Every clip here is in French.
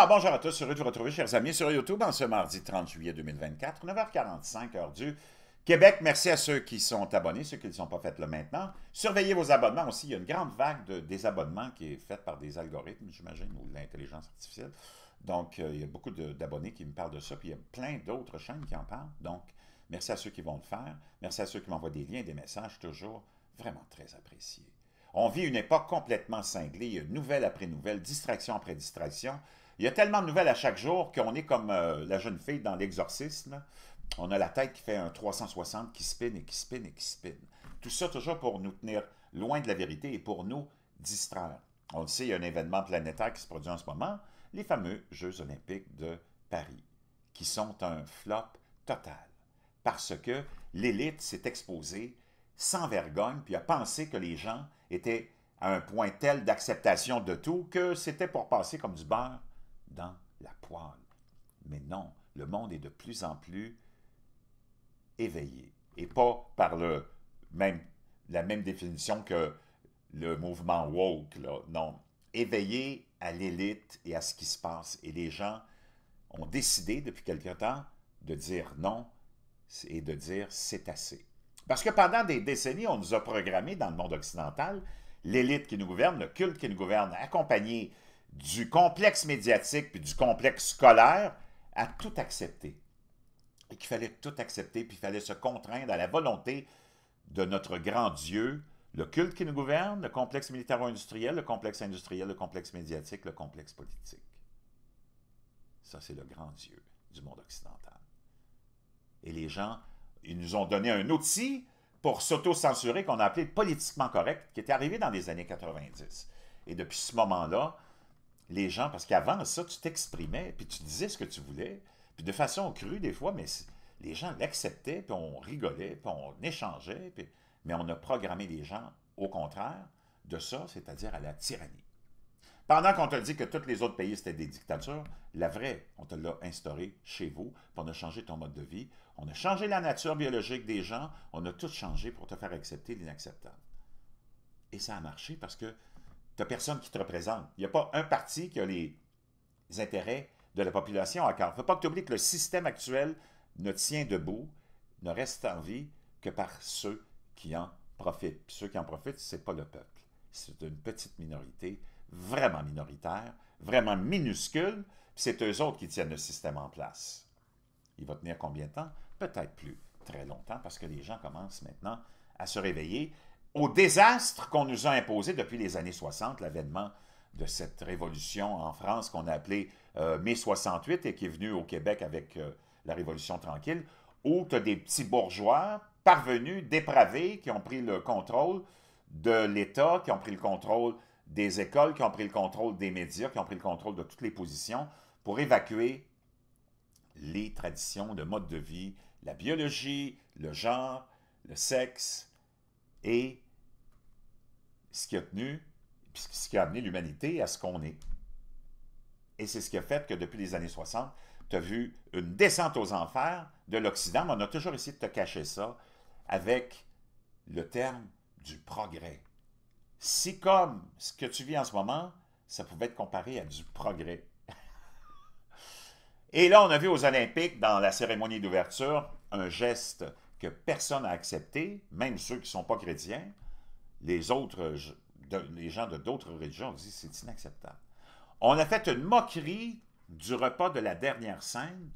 Alors, bonjour à tous, heureux de vous retrouver, chers amis, sur YouTube en ce mardi 30 juillet 2024, 9h45, heure du Québec. Merci à ceux qui sont abonnés, ceux qui ne sont pas faits là maintenant. Surveillez vos abonnements aussi. Il y a une grande vague de désabonnements qui est faite par des algorithmes, j'imagine, ou l'intelligence artificielle. Donc, il y a beaucoup d'abonnés qui me parlent de ça, puis il y a plein d'autres chaînes qui en parlent. Donc, merci à ceux qui vont le faire. Merci à ceux qui m'envoient des liens, des messages, toujours vraiment très appréciés. On vit une époque complètement cinglée. Il y a nouvelle après nouvelle, distraction après distraction. Il y a tellement de nouvelles à chaque jour qu'on est comme la jeune fille dans l'exorcisme. On a la tête qui fait un 360 qui spinne et qui spinne et qui spinne. Tout ça toujours pour nous tenir loin de la vérité et pour nous distraire. On le sait, il y a un événement planétaire qui se produit en ce moment, les fameux Jeux olympiques de Paris, qui sont un flop total, parce que l'élite s'est exposée sans vergogne, puis a pensé que les gens étaient à un point tel d'acceptation de tout que c'était pour passer comme du beurre dans la poêle. Mais non, le monde est de plus en plus éveillé, et pas par la même définition que le mouvement woke, là. Non, éveillé à l'élite et à ce qui se passe. Et les gens ont décidé depuis quelque temps de dire non et de dire c'est assez. Parce que pendant des décennies, on nous a programmé dans le monde occidental l'élite qui nous gouverne, le culte qui nous gouverne, accompagné du complexe médiatique puis du complexe scolaire, à tout accepter. Et qu'il fallait tout accepter, puis il fallait se contraindre à la volonté de notre grand Dieu, le culte qui nous gouverne, le complexe militaro-industriel, le complexe industriel, le complexe médiatique, le complexe politique. Ça, c'est le grand Dieu du monde occidental. Et les gens, ils nous ont donné un outil pour s'auto-censurer qu'on a appelé le politiquement correct, qui était arrivé dans les années 90. Et depuis ce moment-là, les gens, parce qu'avant ça, tu t'exprimais, puis tu disais ce que tu voulais, puis de façon crue des fois, mais les gens l'acceptaient, puis on rigolait, puis on échangeait, puis... mais on a programmé les gens au contraire de ça, c'est-à-dire à la tyrannie. Pendant qu'on te dit que tous les autres pays, c'était des dictatures, la vraie, on te l'a instaurée chez vous, puis on a changé ton mode de vie, on a changé la nature biologique des gens, on a tout changé pour te faire accepter l'inacceptable. Et ça a marché parce que tu n'as personne qui te représente. Il n'y a pas un parti qui a les intérêts de la population à cœur. Il ne faut pas que tu oublies que le système actuel ne tient debout, ne reste en vie que par ceux qui en profitent. Puis ceux qui en profitent, ce n'est pas le peuple. C'est une petite minorité, vraiment minoritaire, vraiment minuscule. C'est eux autres qui tiennent le système en place. Il va tenir combien de temps? Peut-être plus très longtemps, parce que les gens commencent maintenant à se réveiller au désastre qu'on nous a imposé depuis les années 60, l'avènement de cette révolution en France qu'on a appelée mai 68 et qui est venue au Québec avec la Révolution tranquille, où tu as des petits bourgeois parvenus, dépravés, qui ont pris le contrôle de l'État, qui ont pris le contrôle des écoles, qui ont pris le contrôle des médias, qui ont pris le contrôle de toutes les positions pour évacuer les traditions, le mode de vie, la biologie, le genre, le sexe et ce qui a tenu, ce qui a amené l'humanité à ce qu'on est. Et c'est ce qui a fait que depuis les années 60, tu as vu une descente aux enfers de l'Occident, mais on a toujours essayé de te cacher ça avec le terme du progrès. Si comme ce que tu vis en ce moment, ça pouvait être comparé à du progrès. Et là, on a vu aux Olympiques, dans la cérémonie d'ouverture, un geste que personne n'a accepté, même ceux qui ne sont pas chrétiens. Les gens de d'autres religions ont dit « c'est inacceptable ». On a fait une moquerie du repas de la dernière scène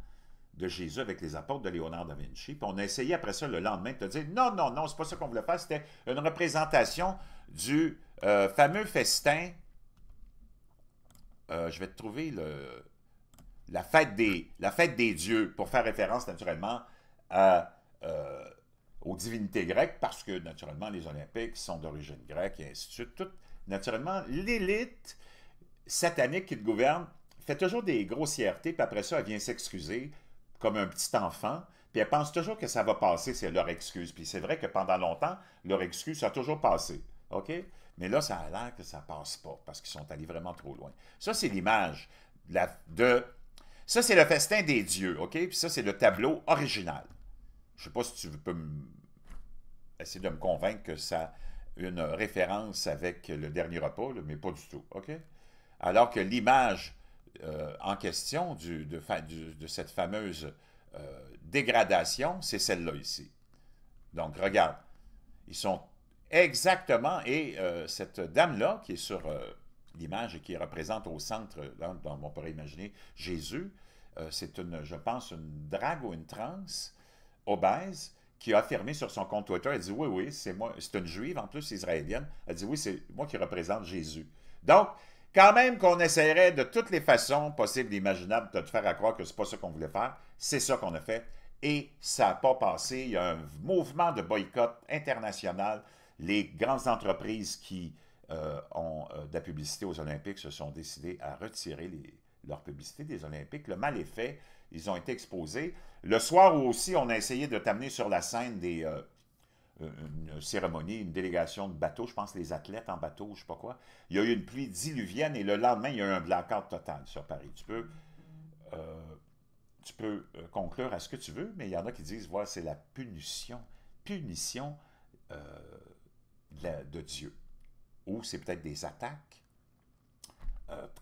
de Jésus avec les apôtres de Léonard da Vinci, puis on a essayé après ça le lendemain de te dire « non, non, non, c'est pas ça qu'on voulait faire, c'était une représentation du fameux festin, je vais te trouver la fête des dieux, pour faire référence naturellement à... aux divinités grecques, parce que, naturellement, les Olympiques sont d'origine grecque, et ainsi de suite. Tout, naturellement, l'élite satanique qui te gouverne fait toujours des grossièretés, puis après ça, elle vient s'excuser comme un petit enfant, puis elle pense toujours que ça va passer, c'est leur excuse. Puis c'est vrai que pendant longtemps, leur excuse a toujours passé, OK? Mais là, ça a l'air que ça ne passe pas, parce qu'ils sont allés vraiment trop loin. Ça, c'est l'image de... Ça, c'est le festin des dieux, OK? Puis ça, c'est le tableau original. Je ne sais pas si tu peux essayer de me convaincre que ça a une référence avec le dernier repas, mais pas du tout, OK? Alors que l'image en question de cette fameuse dégradation, c'est celle-là ici. Donc, regarde, ils sont exactement, et cette dame-là, qui est sur l'image et qui représente au centre, on pourrait imaginer Jésus, c'est une, je pense, une drague ou une transe obèse, qui a affirmé sur son compte Twitter, elle dit « Oui, oui, c'est moi, c'est une juive, en plus israélienne. » Elle dit « Oui, c'est moi qui représente Jésus. » Donc, quand même qu'on essaierait de toutes les façons possibles et imaginables de te faire à croire que c'est pas ça qu'on voulait faire, c'est ça qu'on a fait et ça n'a pas passé. Il y a un mouvement de boycott international. Les grandes entreprises qui ont de la publicité aux Olympiques se sont décidées à retirer leur publicité des Olympiques. Le mal est fait. Ils ont été exposés. Le soir aussi, on a essayé de t'amener sur la scène des une cérémonie, une délégation de bateaux, je pense les athlètes en bateau, je ne sais pas quoi. Il y a eu une pluie diluvienne et le lendemain, il y a eu un blackout total sur Paris. Tu peux conclure à ce que tu veux, mais il y en a qui disent, voilà, c'est la punition de Dieu. Ou c'est peut-être des attaques,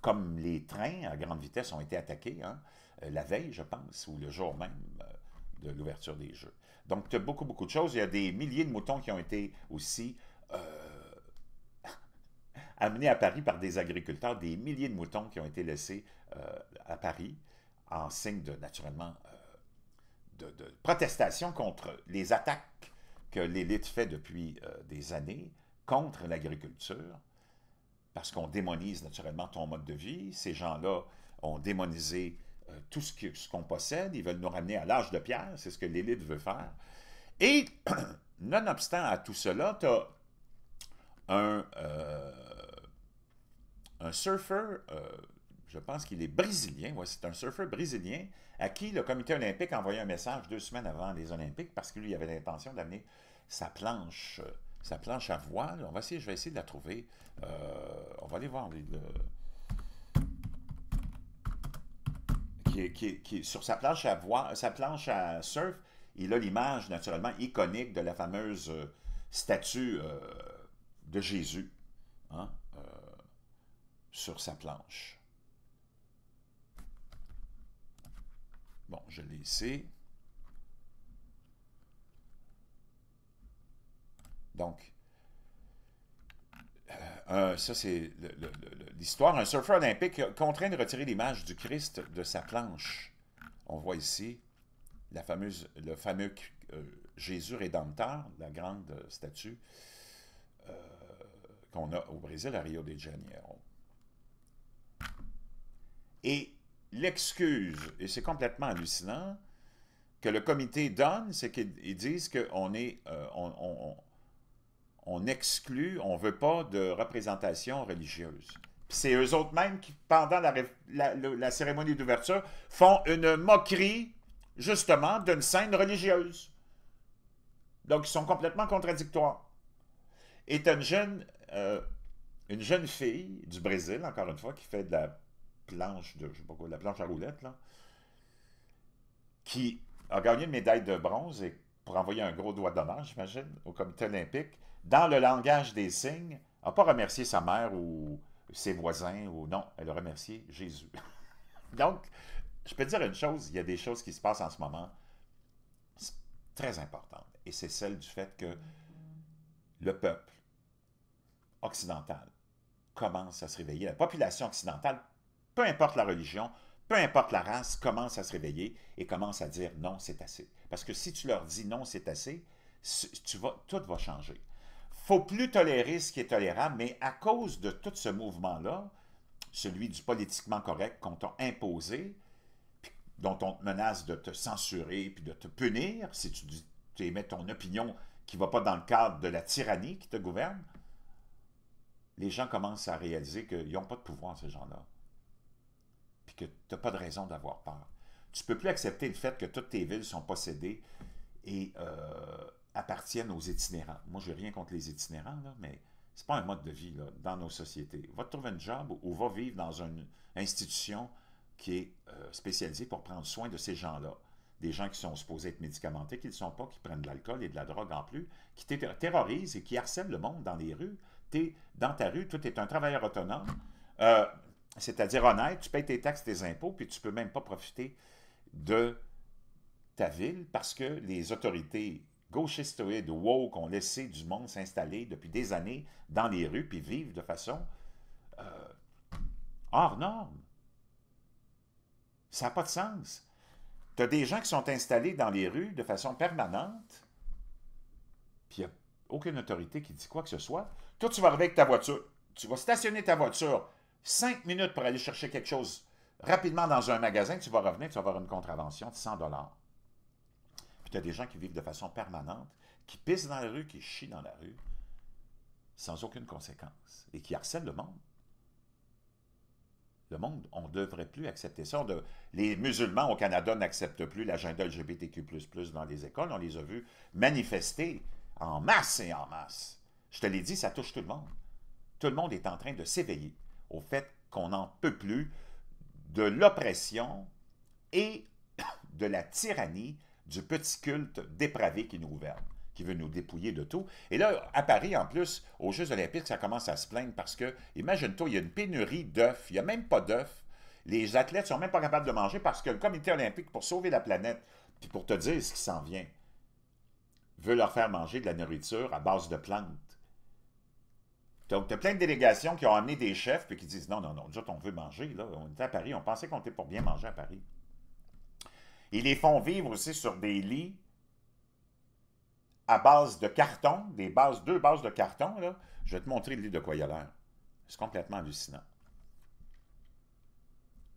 comme les trains à grande vitesse ont été attaqués, hein, la veille, je pense, ou le jour même de l'ouverture des Jeux. Donc, tu as beaucoup, beaucoup de choses. Il y a des milliers de moutons qui ont été aussi amenés à Paris par des agriculteurs, des milliers de moutons qui ont été laissés à Paris en signe de, naturellement, de protestation contre les attaques que l'élite fait depuis des années contre l'agriculture, parce qu'on démonise naturellement ton mode de vie. Ces gens-là ont démonisé tout ce qu'on possède, ils veulent nous ramener à l'âge de pierre, c'est ce que l'élite veut faire. Et, nonobstant à tout cela, tu as un surfeur, je pense qu'il est brésilien, ouais, c'est un surfeur brésilien, à qui le comité olympique a envoyé un message 2 semaines avant les Olympiques, parce que lui, il avait l'intention d'amener sa planche à voile. On va essayer, je vais essayer de la trouver. On va aller voir qui sur sa planche à surf, il a l'image naturellement iconique de la fameuse statue de Jésus, hein, sur sa planche. Bon, je l'ai ici. Donc, ça, c'est l'histoire. Un surfeur olympique contraint de retirer l'image du Christ de sa planche. On voit ici le fameux Jésus rédempteur, la grande statue qu'on a au Brésil, à Rio de Janeiro. Et l'excuse, et c'est complètement hallucinant, que le comité donne, c'est qu'ils disent qu'on est... on exclut, on ne veut pas de représentation religieuse. C'est eux autres mêmes qui, pendant la cérémonie d'ouverture, font une moquerie, justement, d'une scène religieuse. Donc, ils sont complètement contradictoires. Et tu as une jeune fille du Brésil, encore une fois, qui fait de la planche, je sais pas quoi, de la planche à roulettes, là, qui a gagné une médaille de bronze et pour envoyer un gros doigt d'honneur, j'imagine, au comité olympique, dans le langage des signes, n'a pas remercié sa mère ou ses voisins, ou non, elle a remercié Jésus. Donc, je peux te dire une chose, il y a des choses qui se passent en ce moment très importantes, et c'est celle du fait que le peuple occidental commence à se réveiller, la population occidentale, peu importe la religion, peu importe la race, commence à se réveiller et commence à dire non, c'est assez. Parce que si tu leur dis non, c'est assez, tout va changer. Faut plus tolérer ce qui est tolérable, mais à cause de tout ce mouvement-là, celui du politiquement correct qu'on t'a imposé, dont on te menace de te censurer puis de te punir, si tu émets ton opinion qui ne va pas dans le cadre de la tyrannie qui te gouverne, les gens commencent à réaliser qu'ils n'ont pas de pouvoir, ces gens-là, puis que tu n'as pas de raison d'avoir peur. Tu ne peux plus accepter le fait que toutes tes villes sont possédées et appartiennent aux itinérants. Moi, je n'ai rien contre les itinérants, là, mais ce n'est pas un mode de vie là, dans nos sociétés. Va te trouver un job ou va vivre dans une institution qui est spécialisée pour prendre soin de ces gens-là. Des gens qui sont supposés être médicamentés, qui ne le sont pas, qui prennent de l'alcool et de la drogue en plus, qui terrorisent et qui harcèlent le monde dans les rues. Dans ta rue, toi, tu es un travailleur autonome. c'est-à-dire honnête, tu payes tes taxes, tes impôts, puis tu ne peux même pas profiter de ta ville parce que les autorités gauchistoïdes ou woke ont laissé du monde s'installer depuis des années dans les rues puis vivent de façon hors norme. Ça n'a pas de sens. Tu as des gens qui sont installés dans les rues de façon permanente, puis il n'y a aucune autorité qui dit quoi que ce soit. Toi, tu vas arriver avec ta voiture, tu vas stationner ta voiture 5 minutes pour aller chercher quelque chose rapidement dans un magasin, tu vas revenir, tu vas avoir une contravention de 100 $. Puis tu as des gens qui vivent de façon permanente, qui pissent dans la rue, qui chient dans la rue, sans aucune conséquence, et qui harcèlent le monde. Le monde, on ne devrait plus accepter ça. Les musulmans au Canada n'acceptent plus l'agenda LGBTQ++ dans les écoles. On les a vus manifester en masse et en masse. Je te l'ai dit, ça touche tout le monde. Tout le monde est en train de s'éveiller au fait qu'on n'en peut plus de l'oppression et de la tyrannie du petit culte dépravé qui nous gouverne, qui veut nous dépouiller de tout. Et là, à Paris, en plus, aux Jeux olympiques, ça commence à se plaindre parce que, imagine-toi, il y a une pénurie d'œufs, il n'y a même pas d'œufs. Les athlètes ne sont même pas capables de manger parce que le comité olympique, pour sauver la planète, puis pour te dire ce qui s'en vient, veut leur faire manger de la nourriture à base de plantes. Donc, tu as plein de délégations qui ont amené des chefs puis qui disent « Non, non, non, nous autres, on veut manger, là. On était à Paris, on pensait qu'on était pour bien manger à Paris. » Ils les font vivre aussi sur des lits à base de carton, deux bases de carton, là. Je vais te montrer le lit de quoi il a l'air. C'est complètement hallucinant.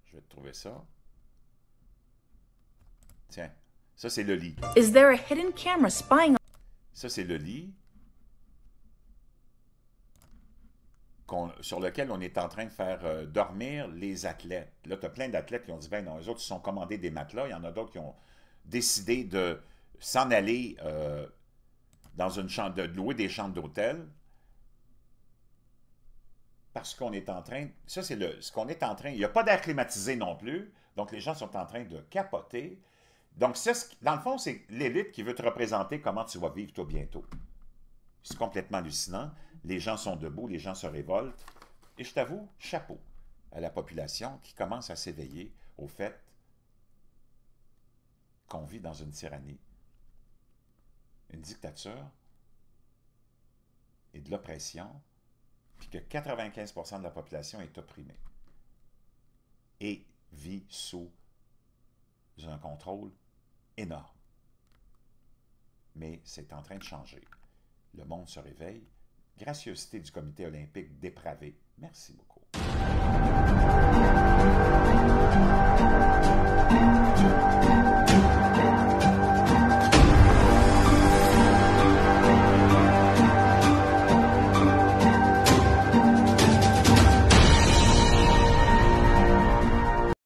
Je vais te trouver ça. Tiens, ça c'est le lit. Is there a hidden camera spying on... Ça c'est le lit sur lequel on est en train de faire dormir les athlètes. Là, tu as plein d'athlètes qui ont dit, ben non, les autres se sont commandés des matelas, il y en a d'autres qui ont décidé de s'en aller dans une chambre, de louer des chambres d'hôtel, parce qu'on est en train, ça c'est ce qu'on est en train, il n'y a pas d'air climatisé non plus, donc les gens sont en train de capoter. Donc, dans le fond, c'est l'élite qui veut te représenter comment tu vas vivre toi bientôt. C'est complètement hallucinant. Les gens sont debout, les gens se révoltent. Et je t'avoue, chapeau à la population qui commence à s'éveiller au fait qu'on vit dans une tyrannie, une dictature et de l'oppression, puis que 95 % de la population est opprimée et vit sous un contrôle énorme. Mais c'est en train de changer. Le monde se réveille. Gracieuseté du comité olympique dépravé. Merci beaucoup.